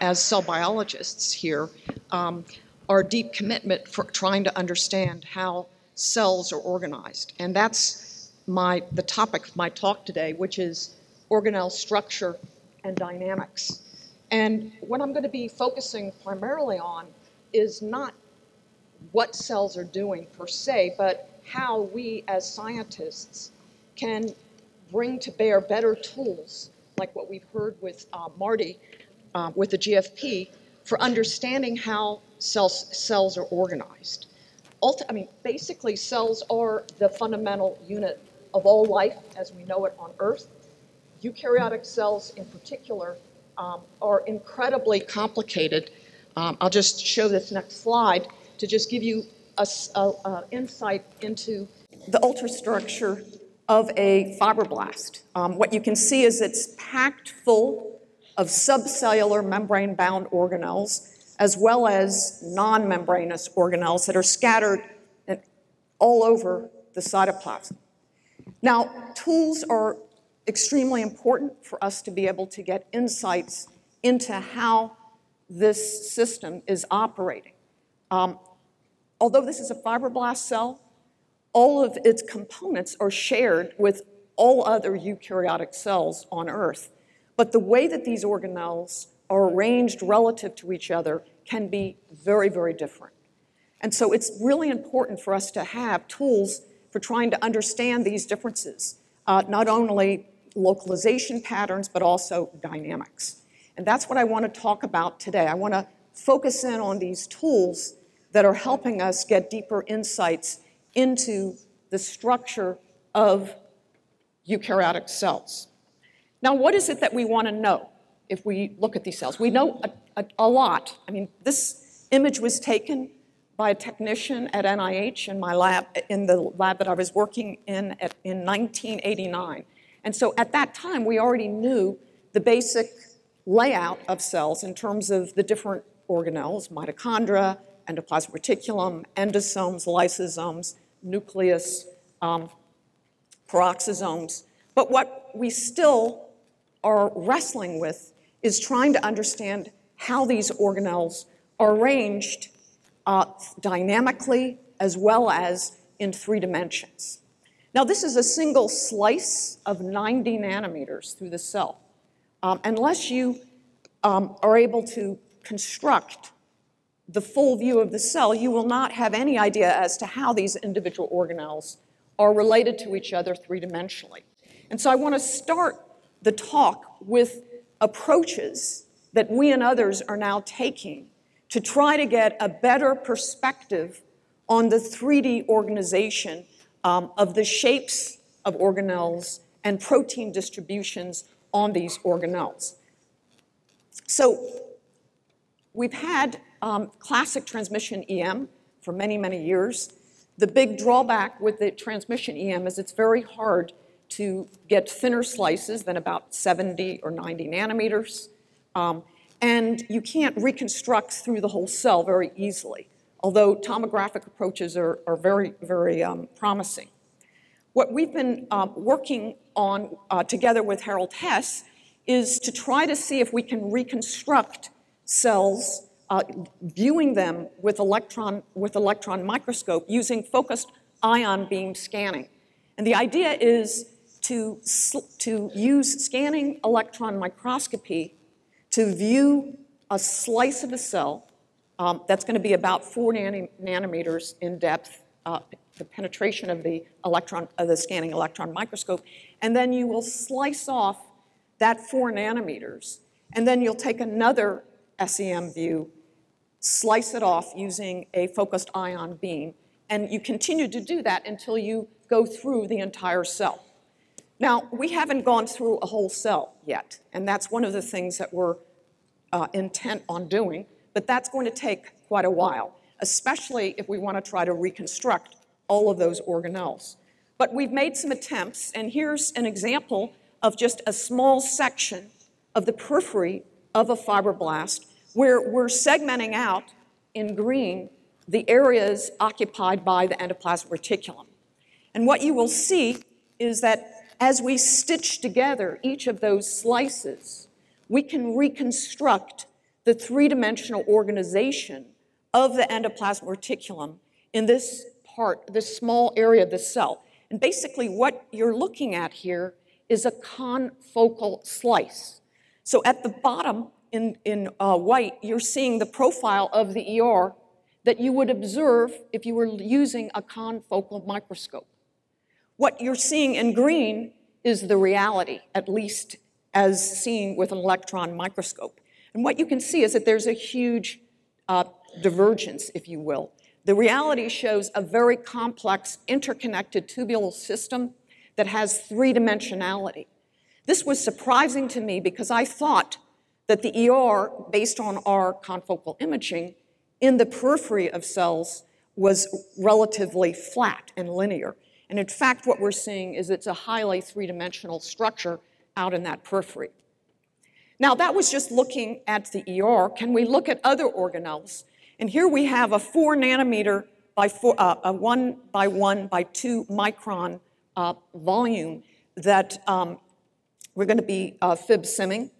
as cell biologists here, our deep commitment for trying to understand how cells are organized. And that's the topic of my talk today, which is organelle structure and dynamics. And what I'm going to be focusing primarily on is not what cells are doing per se, but how we as scientists can bring to bear better tools, like what we've heard with Marty with the GFP, for understanding how cells are organized. Basically cells are the fundamental unit of all life as we know it on Earth. Eukaryotic cells in particular are incredibly complicated. I'll just show this next slide to just give you an insight into the ultrastructure of a fibroblast. What you can see is it's packed full of subcellular membrane-bound organelles as well as non-membranous organelles that are scattered all over the cytoplasm. Now, tools are extremely important for us to be able to get insights into how this system is operating. Although this is a fibroblast cell, all of its components are shared with all other eukaryotic cells on Earth. But the way that these organelles are arranged relative to each other can be very, very different. And so it's really important for us to have tools for trying to understand these differences, not only localization patterns, but also dynamics. And that's what I want to talk about today. I want to focus in on these tools that are helping us get deeper insights into the structure of eukaryotic cells. Now, what is it that we want to know? If we look at these cells, we know a lot. I mean, this image was taken by a technician at NIH in my lab, in the lab that I was working in 1989. And so at that time, we already knew the basic layout of cells in terms of the different organelles, mitochondria, endoplasmic reticulum, endosomes, lysosomes, nucleus, peroxisomes. But what we still are wrestling with is trying to understand how these organelles are arranged dynamically as well as in three dimensions. Now, this is a single slice of 90 nanometers through the cell. Unless you are able to construct the full view of the cell, you will not have any idea as to how these individual organelles are related to each other three-dimensionally. And so I want to start the talk with approaches that we and others are now taking to try to get a better perspective on the 3D organization of the shapes of organelles and protein distributions on these organelles. So we've had classic transmission EM for many, many years. The big drawback with the transmission EM is it's very hard to get thinner slices than about 70 or 90 nanometers. And you can't reconstruct through the whole cell very easily, although tomographic approaches are very, very promising. What we've been working on together with Harold Hess is to try to see if we can reconstruct cells, viewing them with electron microscope using focused ion beam scanning. And the idea is to use scanning electron microscopy to view a slice of a cell that's going to be about 4 nanometers in depth, the penetration of the electron of the scanning electron microscope, and then you will slice off that 4 nanometers, and then you'll take another SEM view, slice it off using a focused ion beam, and you continue to do that until you go through the entire cell. Now, we haven't gone through a whole cell yet, and that's one of the things that we're intent on doing, but that's going to take quite a while, especially if we want to try to reconstruct all of those organelles. But we've made some attempts, and here's an example of just a small section of the periphery of a fibroblast where we're segmenting out in green the areas occupied by the endoplasmic reticulum. And what you will see is that as we stitch together each of those slices, we can reconstruct the three-dimensional organization of the endoplasmic reticulum in this part, this small area of the cell. And basically what you're looking at here is a confocal slice. So at the bottom in white, you're seeing the profile of the ER that you would observe if you were using a confocal microscope. What you're seeing in green is the reality, at least as seen with an electron microscope. And what you can see is that there's a huge divergence, if you will. The reality shows a very complex, interconnected tubular system that has three-dimensionality. This was surprising to me because I thought that the ER, based on our confocal imaging, in the periphery of cells was relatively flat and linear. And in fact, what we're seeing is it's a highly three-dimensional structure out in that periphery. Now, that was just looking at the ER. Can we look at other organelles? And here we have a 4 nanometer by 1 by 1 by 2 micron volume that we're going to be FIB-SIMming.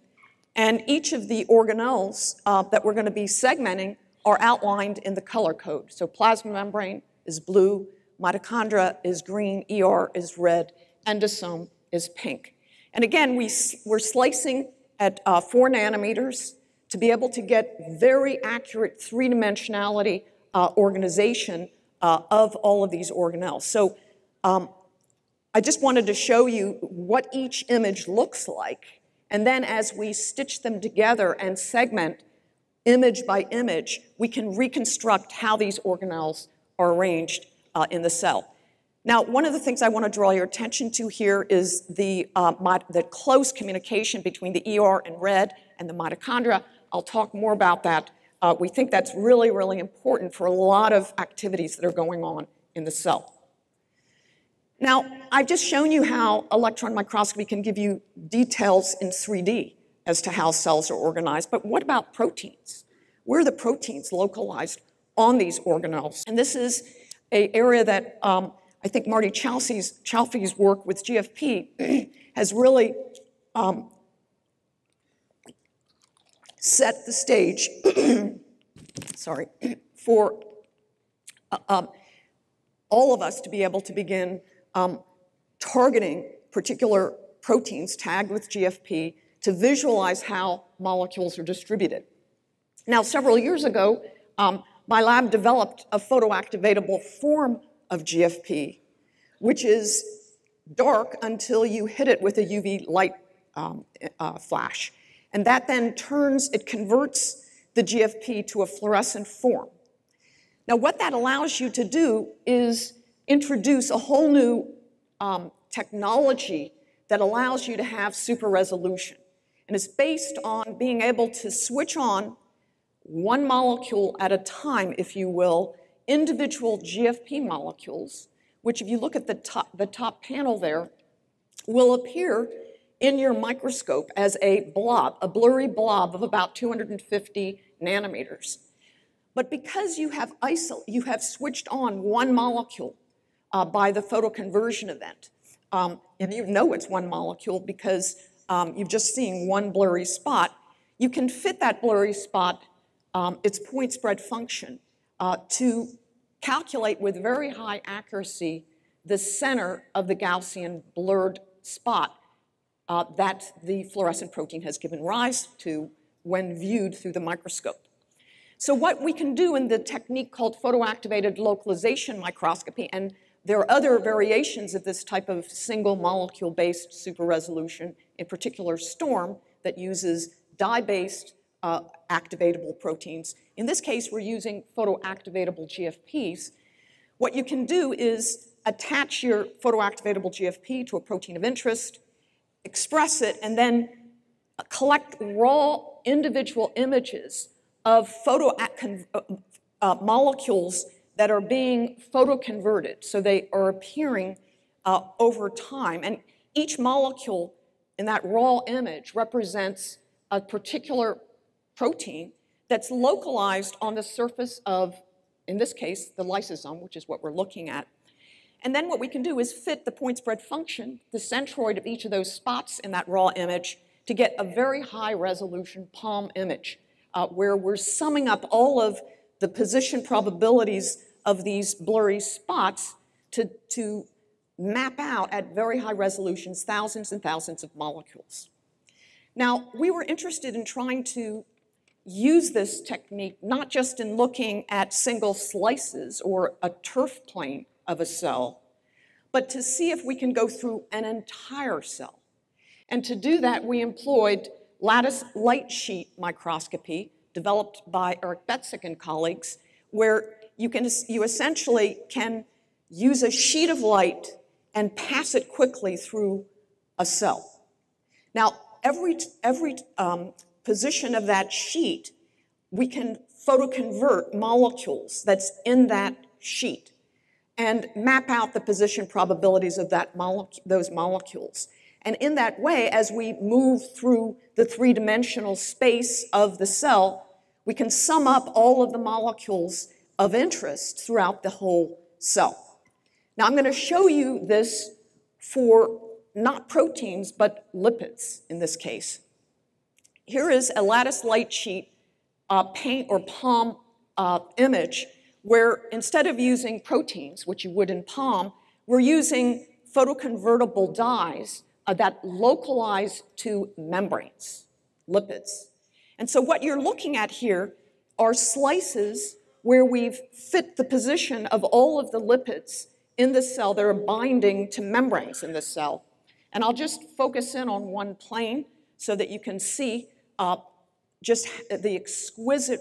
And each of the organelles that we're going to be segmenting are outlined in the color code. So plasma membrane is blue, mitochondria is green, ER is red, endosome is pink. And again, we're slicing at 4 nanometers to be able to get very accurate three-dimensionality organization of all of these organelles. So I just wanted to show you what each image looks like. And then as we stitch them together and segment image by image, we can reconstruct how these organelles are arranged in the cell. Now, one of the things I want to draw your attention to here is the close communication between the ER in red and the mitochondria. I'll talk more about that. We think that's really, really important for a lot of activities that are going on in the cell. Now, I've just shown you how electron microscopy can give you details in 3D as to how cells are organized, but what about proteins? Where are the proteins localized on these organelles? And this is an area that I think Marty Chalfee's work with GFP has really set the stage sorry, for all of us to be able to begin targeting particular proteins tagged with GFP to visualize how molecules are distributed. Now, several years ago, my lab developed a photoactivatable form of GFP, which is dark until you hit it with a UV light flash. And that then converts the GFP to a fluorescent form. Now, what that allows you to do is introduce a whole new technology that allows you to have super resolution. And it's based on being able to switch on one molecule at a time, if you will, individual GFP molecules, which if you look at the top panel there, will appear in your microscope as a blob, a blurry blob of about 250 nanometers. But because you have switched on one molecule by the photoconversion event, and you know it's one molecule because you've just seen one blurry spot, you can fit that blurry spot, its point spread function, to calculate with very high accuracy the center of the Gaussian blurred spot that the fluorescent protein has given rise to when viewed through the microscope. So what we can do in the technique called photoactivated localization microscopy, and there are other variations of this type of single molecule-based super resolution, in particular STORM, that uses dye-based activatable proteins. In this case, we're using photoactivatable GFPs. What you can do is attach your photoactivatable GFP to a protein of interest, express it, and then collect raw individual images of molecules that are being photoconverted, so they are appearing over time. And each molecule in that raw image represents a particular protein that's localized on the surface of, in this case, the lysosome, which is what we're looking at. And then what we can do is fit the point spread function, the centroid of each of those spots in that raw image, to get a very high resolution PALM image where we're summing up all of the position probabilities of these blurry spots to map out at very high resolutions thousands and thousands of molecules. Now, we were interested in trying to use this technique not just in looking at single slices or a TIRF plane of a cell, but to see if we can go through an entire cell. And to do that, we employed lattice light sheet microscopy developed by Eric Betzig and colleagues, where you essentially can use a sheet of light and pass it quickly through a cell. Now, every position of that sheet, we can photoconvert molecules that's in that sheet and map out the position probabilities of that those molecules. And in that way, as we move through the three-dimensional space of the cell, we can sum up all of the molecules of interest throughout the whole cell. Now, I'm going to show you this for not proteins, but lipids in this case. Here is a lattice light sheet paint or PALM image where instead of using proteins, which you would in PALM, we're using photoconvertible dyes that localize to membranes, lipids. And so what you're looking at here are slices where we've fit the position of all of the lipids in the cell that are binding to membranes in the cell. And I'll just focus in on one plane so that you can see just the exquisite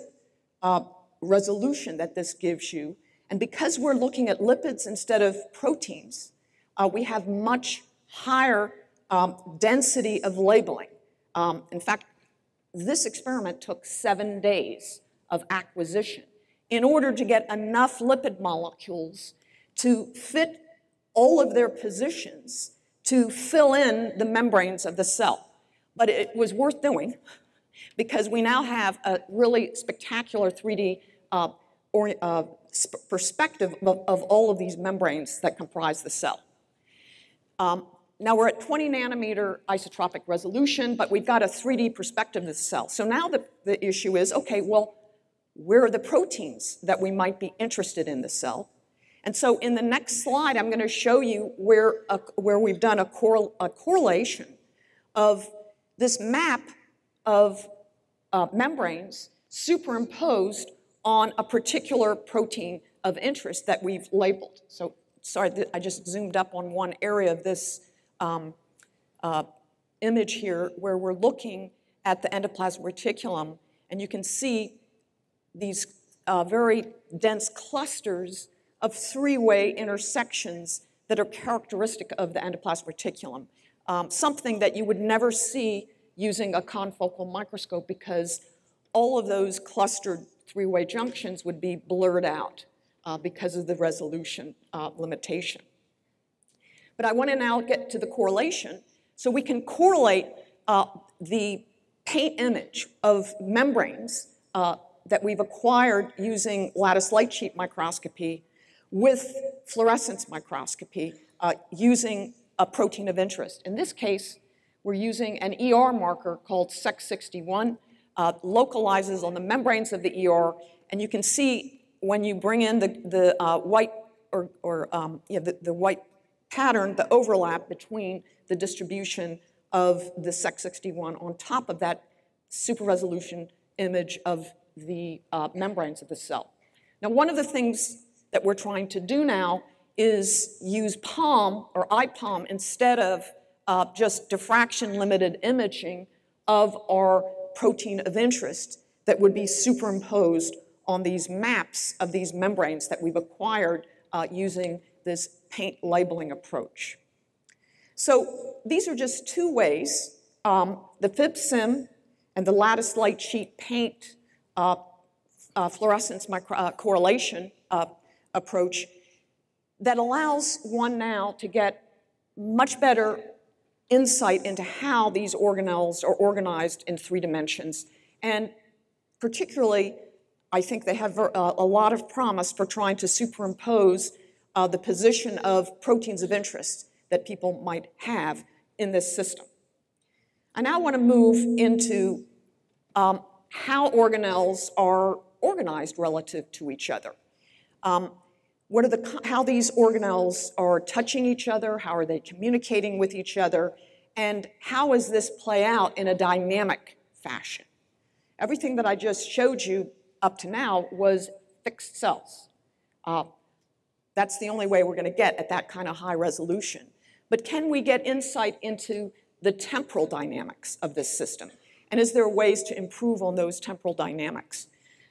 resolution that this gives you. And because we're looking at lipids instead of proteins, we have much higher density of labeling. In fact, this experiment took 7 days of acquisition in order to get enough lipid molecules to fit all of their positions to fill in the membranes of the cell. But it was worth doing because we now have a really spectacular 3D perspective of all of these membranes that comprise the cell. Now we're at 20 nanometer isotropic resolution, but we've got a 3D perspective of the cell. So now the issue is, okay, well, where are the proteins that we might be interested in the cell? And so in the next slide, I'm going to show you where we've done a correlation of this map of membranes superimposed on a particular protein of interest that we've labeled. So sorry, I just zoomed up on one area of this image here where we're looking at the endoplasmic reticulum, and you can see these very dense clusters of three-way intersections that are characteristic of the endoplasmic reticulum, something that you would never see using a confocal microscope because all of those clustered three-way junctions would be blurred out because of the resolution limitation. But I want to now get to the correlation. So we can correlate the paint image of membranes that we've acquired using lattice light sheet microscopy with fluorescence microscopy using a protein of interest. In this case, we're using an ER marker called SEC-61, localizes on the membranes of the ER, and you can see when you bring in the white the white pattern, the overlap between the distribution of the SEC-61 on top of that super resolution image of the membranes of the cell. Now, one of the things that we're trying to do now is use PALM or iPALM instead of just diffraction-limited imaging of our protein of interest that would be superimposed on these maps of these membranes that we've acquired using this paint labeling approach. So these are just two ways, the FIB-SIM and the lattice light sheet paint fluorescence correlation approach that allows one now to get much better insight into how these organelles are organized in three dimensions. And particularly, I think they have a lot of promise for trying to superimpose the position of proteins of interest that people might have in this system. I now want to move into how organelles are organized relative to each other. What are how these organelles are touching each other, how are they communicating with each other, and how does this play out in a dynamic fashion? Everything that I just showed you up to now was fixed cells. That's the only way we're going to get at that kind of high resolution. But can we get insight into the temporal dynamics of this system? And is there ways to improve on those temporal dynamics?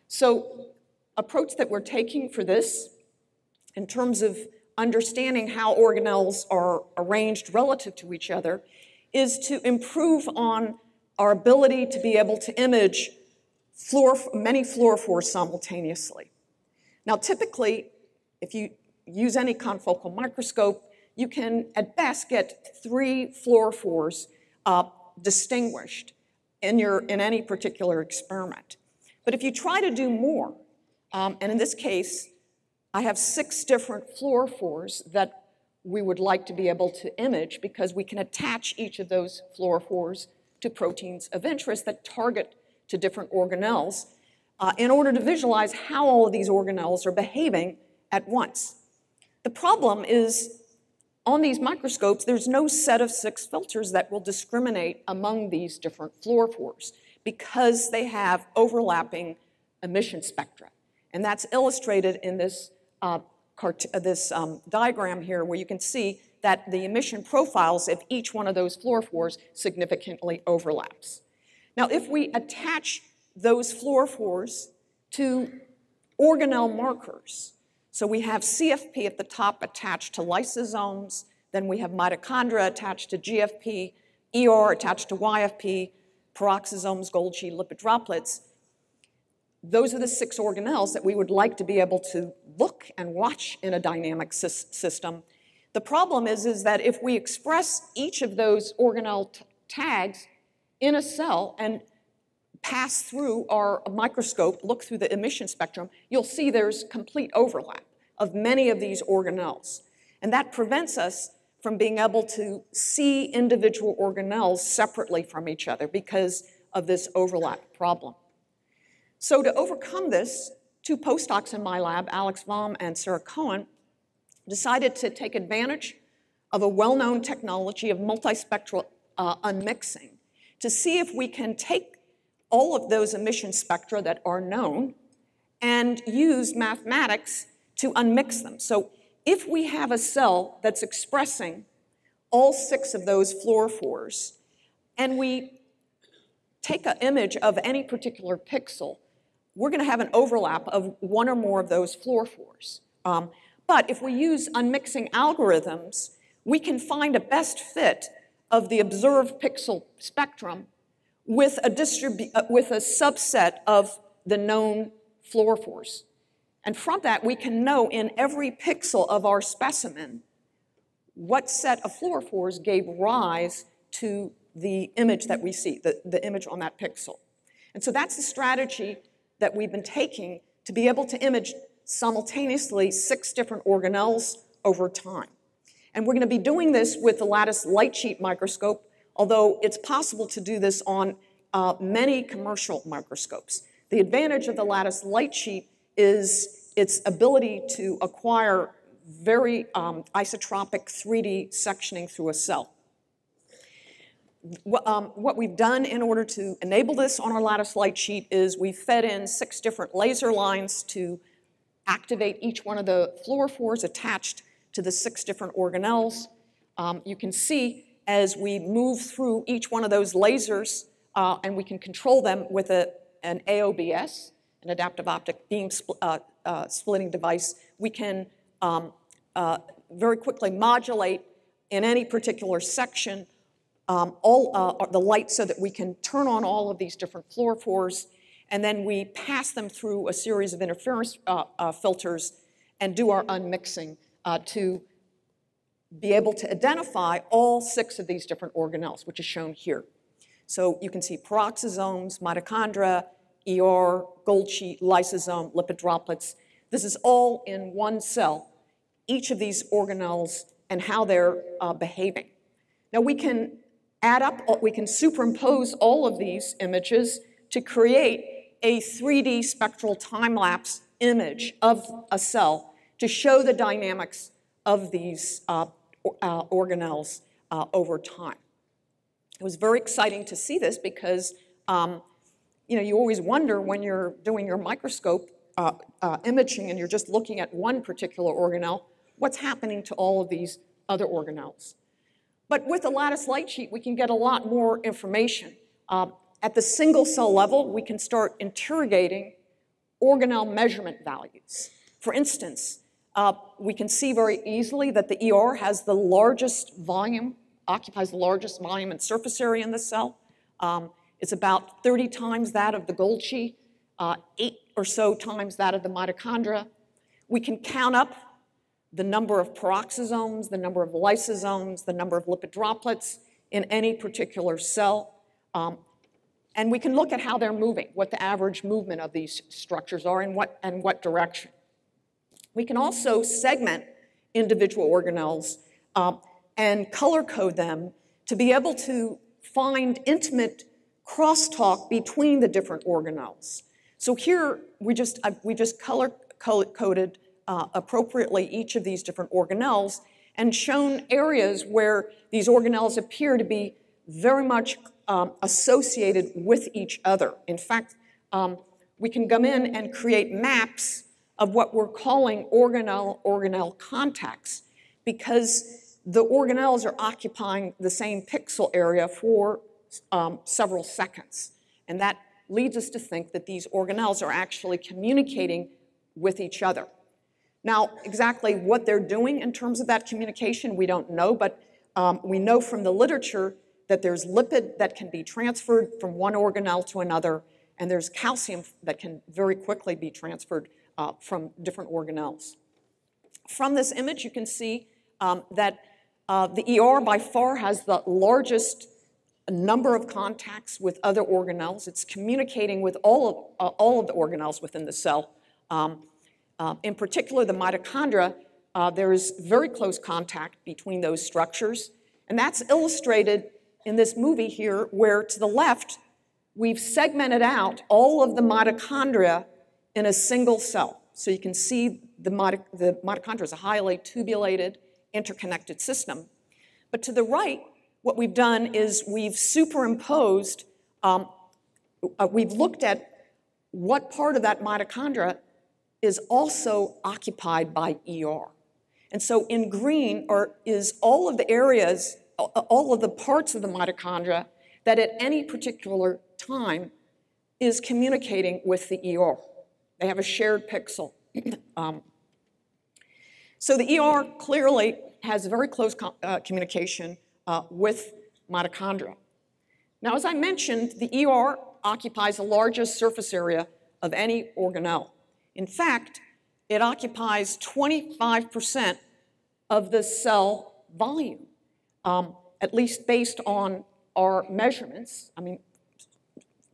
So approach that we're taking for this in terms of understanding how organelles are arranged relative to each other is to improve on our ability to be able to image many fluorophores simultaneously. Now typically, if you use any confocal microscope, you can at best get 3 fluorophores distinguished in any particular experiment. But if you try to do more, and in this case, I have 6 different fluorophores that we would like to be able to image because we can attach each of those fluorophores to proteins of interest that target to different organelles in order to visualize how all of these organelles are behaving at once. The problem is on these microscopes, there's no set of 6 filters that will discriminate among these different fluorophores because they have overlapping emission spectra. And that's illustrated in this, diagram here where you can see that the emission profiles of each one of those fluorophores significantly overlaps. Now, if we attach those fluorophores to organelle markers, so we have CFP at the top attached to lysosomes, then we have mitochondria attached to GFP, ER attached to YFP, peroxisomes, Golgi, lipid droplets. Those are the 6 organelles that we would like to be able to look and watch in a dynamic system. The problem is that if we express each of those organelle tags in a cell and pass through our microscope, look through the emission spectrum, you'll see there's complete overlap of many of these organelles. And that prevents us from being able to see individual organelles separately from each other because of this overlap problem. So to overcome this, 2 postdocs in my lab, Alex Baum and Sarah Cohen, decided to take advantage of a well-known technology of multispectral unmixing to see if we can take all of those emission spectra that are known and use mathematics to unmix them. So if we have a cell that's expressing all 6 of those fluorophores and we take an image of any particular pixel, we're going to have an overlap of 1 or more of those fluorophores. But if we use unmixing algorithms, we can find a best fit of the observed pixel spectrum with a subset of the known fluorophores. And from that, we can know in every pixel of our specimen what set of fluorophores gave rise to the image that we see, the image on that pixel. And so that's the strategy that we've been taking to be able to image simultaneously 6 different organelles over time. And we're going to be doing this with the lattice light sheet microscope, although it's possible to do this on many commercial microscopes. The advantage of the lattice light sheet is its ability to acquire very isotropic 3D sectioning through a cell. What we've done in order to enable this on our lattice light sheet is we fed in 6 different laser lines to activate each one of the fluorophores attached to the 6 different organelles. You can see as we move through each one of those lasers, and we can control them with an AOBS, an adaptive optic beam splitting device, we can very quickly modulate in any particular section the light so that we can turn on all of these different fluorophores, and then we pass them through a series of interference filters and do our unmixing to be able to identify all 6 of these different organelles, which is shown here. So you can see peroxisomes, mitochondria, ER, Golgi, lysosome, lipid droplets. This is all in one cell, each of these organelles and how they're behaving. Now we can add up, we can superimpose all of these images to create a 3D spectral time-lapse image of a cell to show the dynamics of these organelles over time. It was very exciting to see this because you always wonder when you're doing your microscope imaging and you're just looking at one particular organelle, what's happening to all of these other organelles. But with a lattice light sheet, we can get a lot more information. At the single cell level, we can start interrogating organelle measurement values. For instance, we can see very easily that the ER has the largest volume, occupies the largest volume and surface area in the cell. It's about 30 times that of the Golgi, 8 or so times that of the mitochondria. We can count up the number of peroxisomes, the number of lysosomes, the number of lipid droplets in any particular cell. And we can look at how they're moving, what the average movement of these structures are and what direction. We can also segment individual organelles and color code them to be able to find intimate crosstalk between the different organelles. So here we just color coded appropriately each of these different organelles and shown areas where these organelles appear to be very much associated with each other. In fact, we can come in and create maps of what we're calling organelle contacts because the organelles are occupying the same pixel area for several seconds. And that leads us to think that these organelles are actually communicating with each other. Now, exactly what they're doing in terms of that communication, we don't know, but we know from the literature that there's lipid that can be transferred from one organelle to another, and there's calcium that can very quickly be transferred from different organelles. From this image, you can see that the ER by far has the largest number of contacts with other organelles. It's communicating with all of the organelles within the cell. In particular, the mitochondria, there is very close contact between those structures, and that's illustrated in this movie here, where to the left, we've segmented out all of the mitochondria in a single cell. So you can see the mitochondria is a highly tubulated, interconnected system. But to the right, what we've done is we've superimposed, we've looked at what part of that mitochondria is also occupied by ER. And so in green is all of the areas, all of the parts of the mitochondria that at any particular time is communicating with the ER. They have a shared pixel. So the ER clearly has very close communication with mitochondria. Now, as I mentioned, the ER occupies the largest surface area of any organelle. In fact, it occupies 25% of the cell volume. At least based on our measurements. I mean,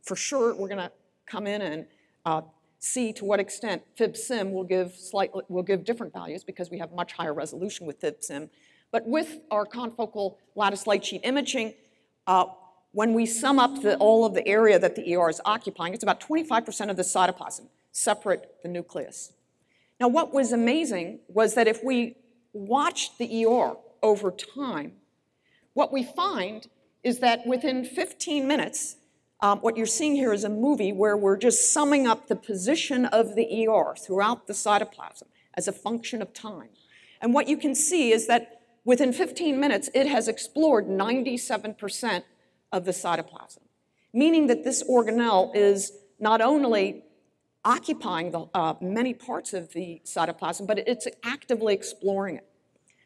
for sure, we're going to come in and see to what extent FIB-SIM will give different values because we have much higher resolution with FIB-SIM. But with our confocal lattice light sheet imaging, when we sum up all of the area that the ER is occupying, it's about 25% of the cytoplasm, separate the nucleus. Now, what was amazing was that if we watched the ER over time, what we find is that within 15 minutes, what you're seeing here is a movie where we're just summing up the position of the ER throughout the cytoplasm as a function of time. And what you can see is that within 15 minutes, it has explored 97% of the cytoplasm, meaning that this organelle is not only occupying the, many parts of the cytoplasm, but it's actively exploring it.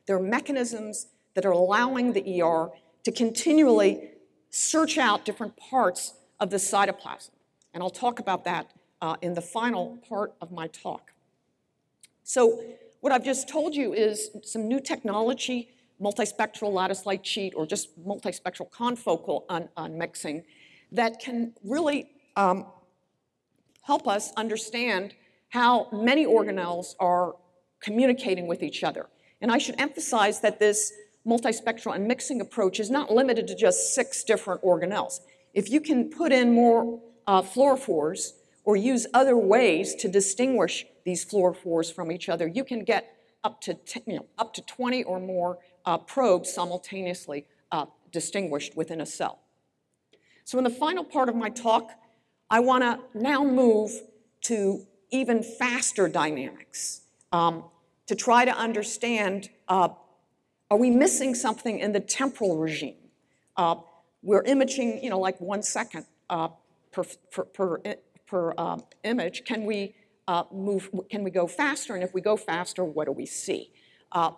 There are mechanisms that are allowing the ER to continually search out different parts of the cytoplasm. And I'll talk about that in the final part of my talk. So what I've just told you is some new technology, multispectral lattice light sheet, or just multispectral confocal unmixing, that can really help us understand how many organelles are communicating with each other. And I should emphasize that this multispectral and mixing approach is not limited to just 6 different organelles. If you can put in more fluorophores or use other ways to distinguish these fluorophores from each other, you can get up to, up to 20 or more probes simultaneously distinguished within a cell. So in the final part of my talk, I want to now move to even faster dynamics to try to understand, are we missing something in the temporal regime? We're imaging, like 1 second per image. Can we go faster? And if we go faster, what do we see? I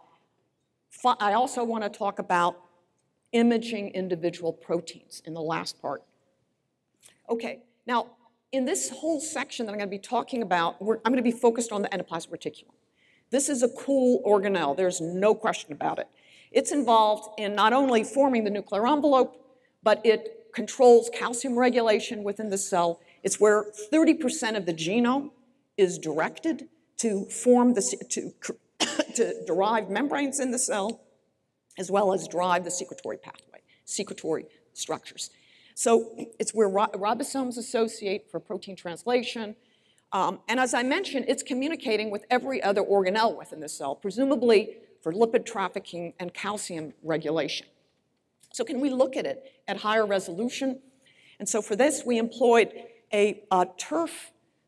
also want to talk about imaging individual proteins in the last part. Okay, now in this whole section that I'm going to be talking about, I'm going to be focused on the endoplasmic reticulum. This is a cool organelle, there's no question about it. It's involved in not only forming the nuclear envelope, but it controls calcium regulation within the cell. It's where 30% of the genome is directed to form the, to derive membranes in the cell, as well as drive the secretory pathway, secretory structures. So it's where ribosomes associate for protein translation. And as I mentioned, it's communicating with every other organelle within the cell, presumably for lipid trafficking and calcium regulation. So can we look at it at higher resolution? And so for this, we employed a TIRF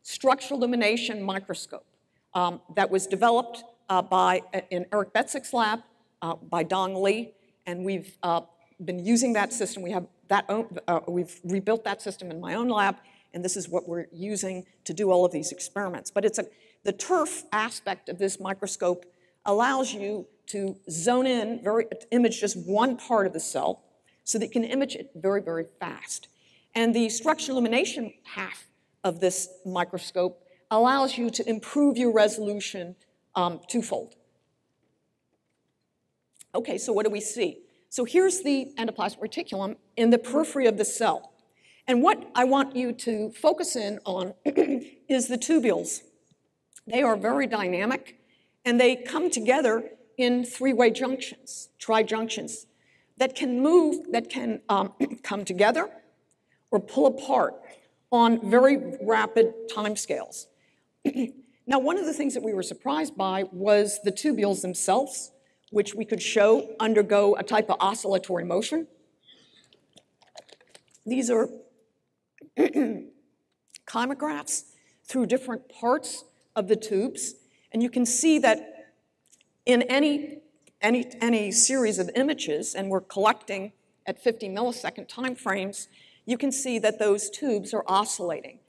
structural illumination microscope that was developed in Eric Betzig's lab by Dong Lee, and we've been using that system. We have that we've rebuilt that system in my own lab, and this is what we're using to do all of these experiments. But it's the TIRF aspect of this microscope allows you to zone in, image just one part of the cell so that you can image it very, very fast. And the structural illumination half of this microscope allows you to improve your resolution twofold. Okay, so what do we see? So here's the endoplasmic reticulum in the periphery of the cell. And what I want you to focus in on is the tubules. They are very dynamic, and they come together in three-way junctions, trijunctions, that can move, that can come together or pull apart on very rapid timescales. Now, one of the things that we were surprised by was the tubules themselves, which we could show undergo a type of oscillatory motion. These are chymographs through different parts of the tubes, and you can see that in any series of images, and we're collecting at 50 millisecond time frames, you can see that those tubes are oscillating.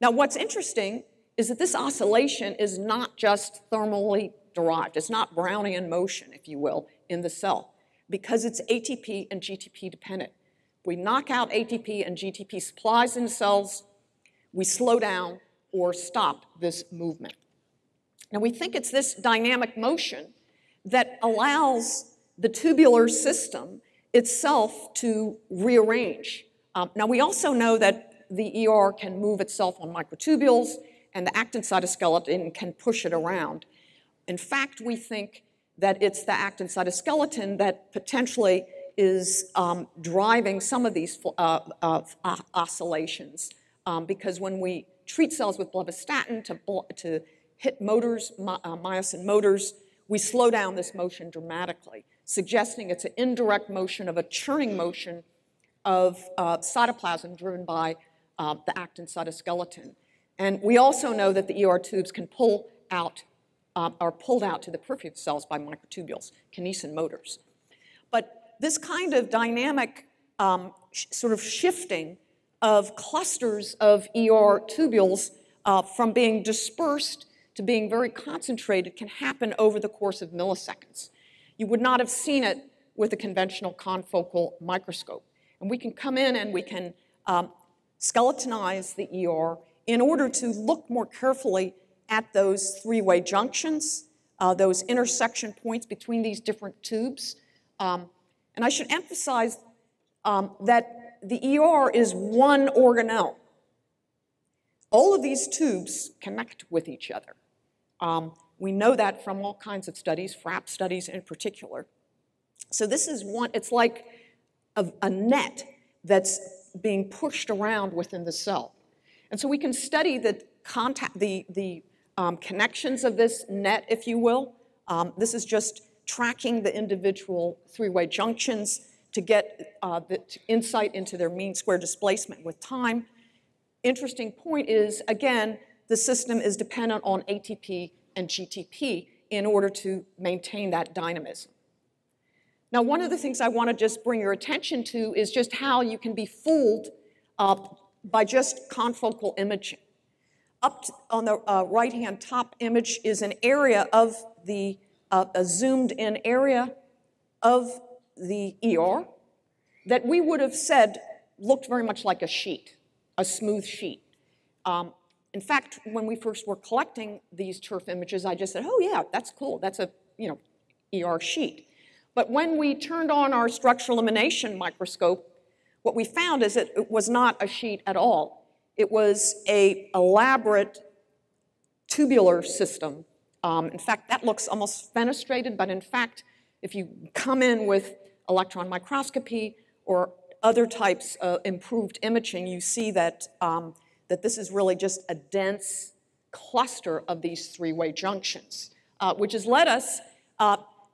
Now, what's interesting is that this oscillation is not just thermally derived. It's not Brownian motion, if you will, in the cell, because it's ATP and GTP dependent. We knock out ATP and GTP supplies in cells, we slow down or stop this movement. Now, we think it's this dynamic motion that allows the tubular system itself to rearrange. Now, we also know that the ER can move itself on microtubules, and the actin cytoskeleton can push it around. In fact, we think that it's the actin cytoskeleton that potentially is driving some of these oscillations, because when we treat cells with blebbistatin to hit motors, myosin motors, we slow down this motion dramatically, suggesting it's an indirect motion of a churning motion of cytoplasm driven by the actin cytoskeleton. And we also know that the ER tubes can pull out, are pulled out to the periphery of cells by microtubules, kinesin motors. But this kind of dynamic sort of shifting of clusters of ER tubules from being dispersed to being very concentrated can happen over the course of milliseconds. You would not have seen it with a conventional confocal microscope. And we can come in and we can skeletonize the ER in order to look more carefully at those three-way junctions, those intersection points between these different tubes. And I should emphasize that the ER is one organelle. All of these tubes connect with each other. We know that from all kinds of studies, FRAP studies in particular. So this is one, it's like a net that's being pushed around within the cell. And so we can study the contact, the connections of this net, if you will. This is just tracking the individual three-way junctions to get the insight into their mean square displacement with time. Interesting point is, again, the system is dependent on ATP and GTP in order to maintain that dynamism. Now, one of the things I want to just bring your attention to is just how you can be fooled by just confocal imaging. Up on the right-hand top image is an area of the, a zoomed-in area of the ER that we would have said looked very much like a sheet, a smooth sheet. In fact, when we first were collecting these TIRF images, I just said, oh yeah, that's cool, that's a, you know, ER sheet. But when we turned on our structural elimination microscope, what we found is that it was not a sheet at all. It was an elaborate tubular system. In fact, that looks almost fenestrated, but in fact, if you come in with electron microscopy or other types of improved imaging, you see that, that this is really just a dense cluster of these three-way junctions, which has led us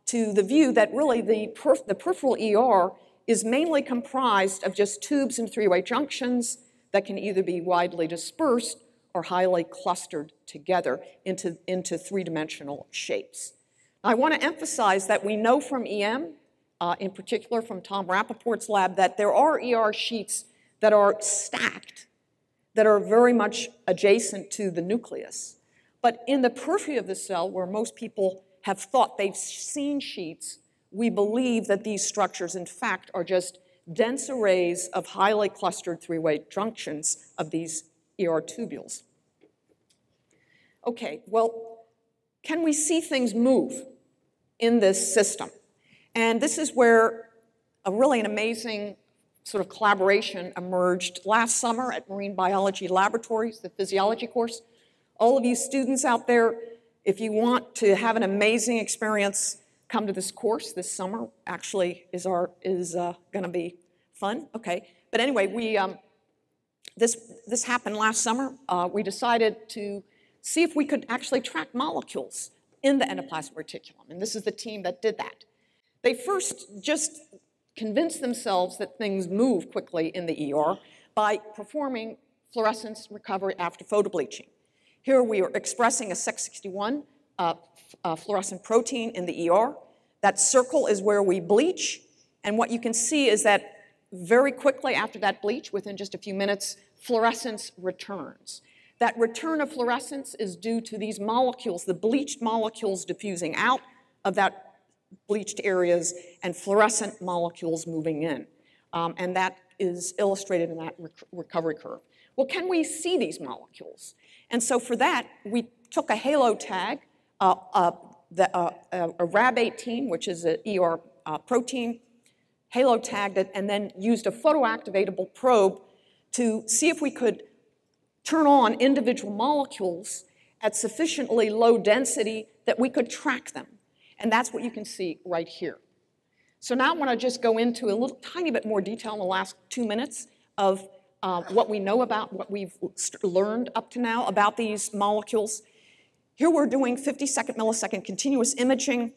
to the view that really the peripheral ER is mainly comprised of just tubes and three-way junctions that can either be widely dispersed or highly clustered together into three-dimensional shapes. I want to emphasize that we know from EM, in particular from Tom Rappaport's lab, that there are ER sheets that are stacked, that are very much adjacent to the nucleus. But in the periphery of the cell, where most people have thought they've seen sheets, we believe that these structures, in fact, are just dense arrays of highly clustered three-way junctions of these ER tubules. Okay, well, can we see things move in this system? And this is where a really an amazing sort of collaboration emerged last summer at Marine Biology Laboratories, the physiology course. All of you students out there, if you want to have an amazing experience, come to this course this summer. Actually, is going to be fun. Okay, but anyway, we this happened last summer. We decided to see if we could actually track molecules in the endoplasmic reticulum, and this is the team that did that. They first just convinced themselves that things move quickly in the ER by performing fluorescence recovery after photobleaching. Here we are expressing a SEC-61 fluorescent protein in the ER. That circle is where we bleach, and what you can see is that very quickly after that bleach, within just a few minutes, fluorescence returns. That return of fluorescence is due to these molecules, the bleached molecules diffusing out of that bleached areas and fluorescent molecules moving in. And that is illustrated in that recovery curve. Well, can we see these molecules? And so for that, we took a halo tag, a RAB18, which is an ER protein, halo tagged it, and then used a photoactivatable probe to see if we could turn on individual molecules at sufficiently low density that we could track them. And that's what you can see right here. So now I want to just go into a little tiny bit more detail in the last 2 minutes of what we know about, what we've learned up to now about these molecules. Here we're doing 50-second millisecond continuous imaging.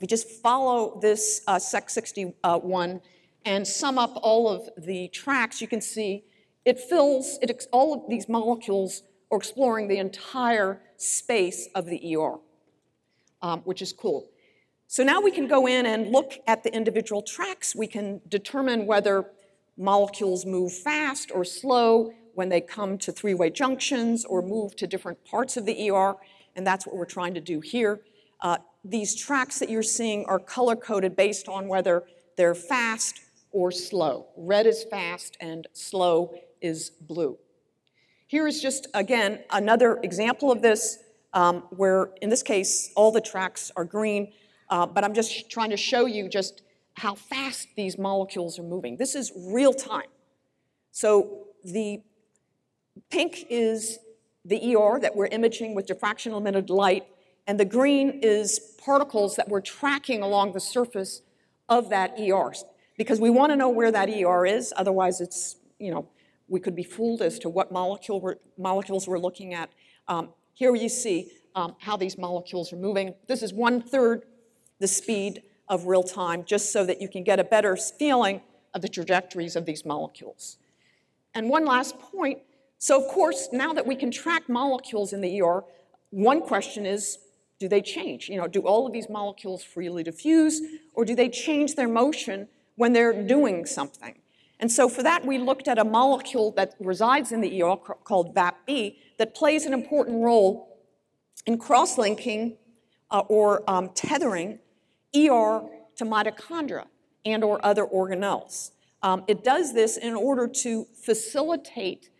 We just follow this SEC-61 and sum up all of the tracks. You can see all of these molecules are exploring the entire space of the ER, which is cool. So now we can go in and look at the individual tracks. We can determine whether molecules move fast or slow when they come to three-way junctions or move to different parts of the ER, and that's what we're trying to do here. These tracks that you're seeing are color-coded based on whether they're fast or slow. Red is fast and slow is blue. Here is just, again, another example of this where, in this case, all the tracks are green, but I'm just trying to show you just how fast these molecules are moving. This is real time. So the pink is the ER that we're imaging with diffraction-limited light, and the green is particles that we're tracking along the surface of that ER. Because we want to know where that ER is, otherwise it's, you know, we could be fooled as to what molecules we're looking at. Here you see how these molecules are moving. This is 1/3 the speed of real time, just so that you can get a better feeling of the trajectories of these molecules. And one last point. So of course, now that we can track molecules in the ER, one question is, do they change? You know, do all of these molecules freely diffuse, or do they change their motion when they're doing something? And so for that, we looked at a molecule that resides in the ER called VAP-B that plays an important role in cross-linking or tethering ER to mitochondria and or other organelles. It does this in order to facilitate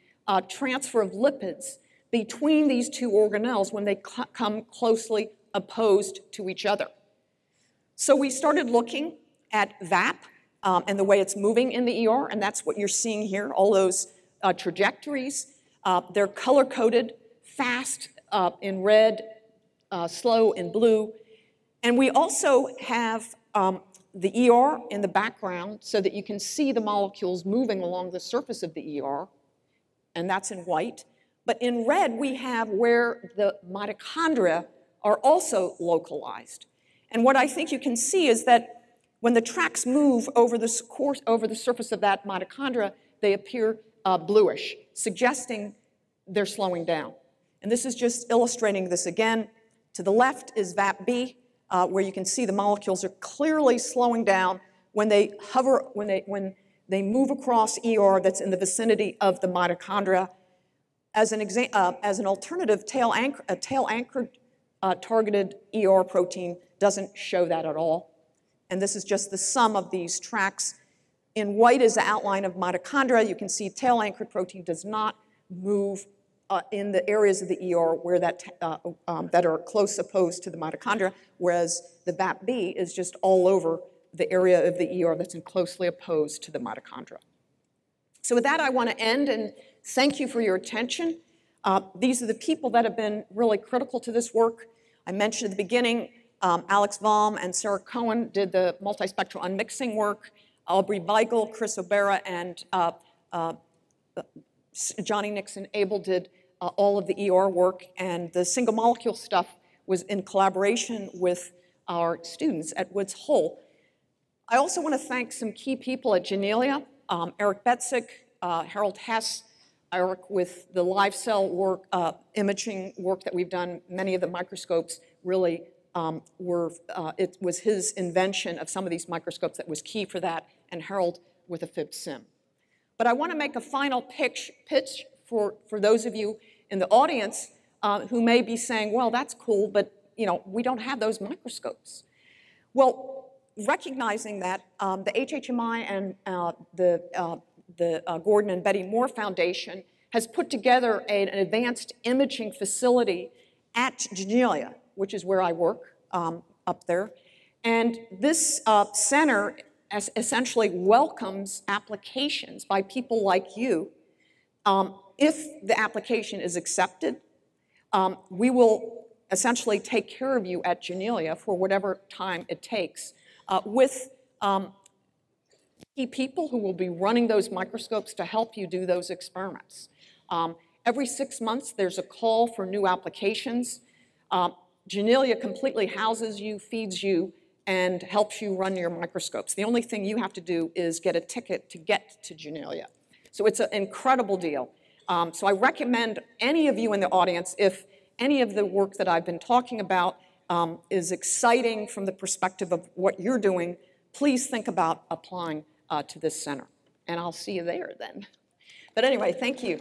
transfer of lipids between these two organelles when they come closely opposed to each other. So we started looking at VAP and the way it's moving in the ER, and that's what you're seeing here, all those trajectories. They're color-coded, fast in red, slow in blue. And we also have the ER in the background so that you can see the molecules moving along the surface of the ER, and that's in white. But in red, we have where the mitochondria are also localized. And what I think you can see is that when the tracks move over the surface of that mitochondria, they appear bluish, suggesting they're slowing down. And this is just illustrating this again. To the left is VAP-B, where you can see the molecules are clearly slowing down when they hover, when they move across ER that's in the vicinity of the mitochondria. As an alternative, tail-anchored targeted ER protein doesn't show that at all. And this is just the sum of these tracks. In white is the outline of mitochondria. You can see tail-anchored protein does not move in the areas of the ER where that are close opposed to the mitochondria, whereas the VAP-B is just all over the area of the ER that's closely opposed to the mitochondria. So with that, I want to end and thank you for your attention. These are the people that have been really critical to this work. I mentioned at the beginning, Alex Baum and Sarah Cohen did the multispectral unmixing work. Aubrey Weigel, Chris O'Bara, and Johnny Nixon-Abel did all of the ER work. And the single molecule stuff was in collaboration with our students at Woods Hole. I also want to thank some key people at Janelia, Eric Betzig, Harold Hess, Eric with the live cell work, imaging work that we've done. Many of the microscopes really it was his invention of some of these microscopes that was key for that, and Harold with a FIB-SIM. But I want to make a final pitch for those of you in the audience who may be saying, well, that's cool, but you know, we don't have those microscopes. Well, recognizing that, the HHMI and the Gordon and Betty Moore Foundation has put together an advanced imaging facility at Janelia, which is where I work up there. And this center essentially welcomes applications by people like you. If the application is accepted, we will essentially take care of you at Janelia for whatever time it takes with key people who will be running those microscopes to help you do those experiments. Every 6 months, there's a call for new applications. Janelia completely houses you, feeds you, and helps you run your microscopes. The only thing you have to do is get a ticket to get to Janelia. So it's an incredible deal. So I recommend any of you in the audience, if any of the work that I've been talking about is exciting from the perspective of what you're doing, please think about applying to this center. And I'll see you there then. But anyway, thank you.